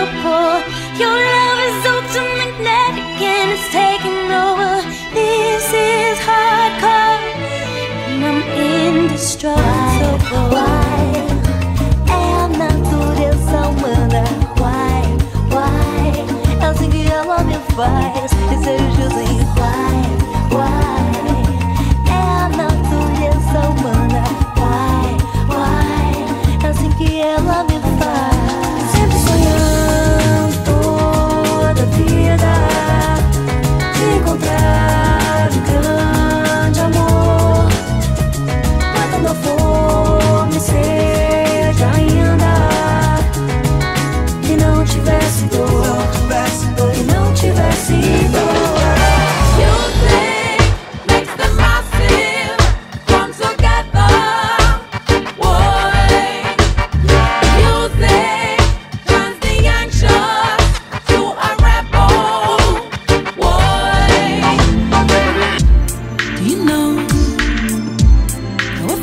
to pour. Your love is ultimate, never again it's taking over. This is hardcore, and I'm indestructible. Why em đang tu điều sao mơ là why em xin ghi all of your fights. It's a choosing why em đang tu điều sao mơ là why em xin ghi all of your fights.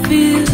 Feel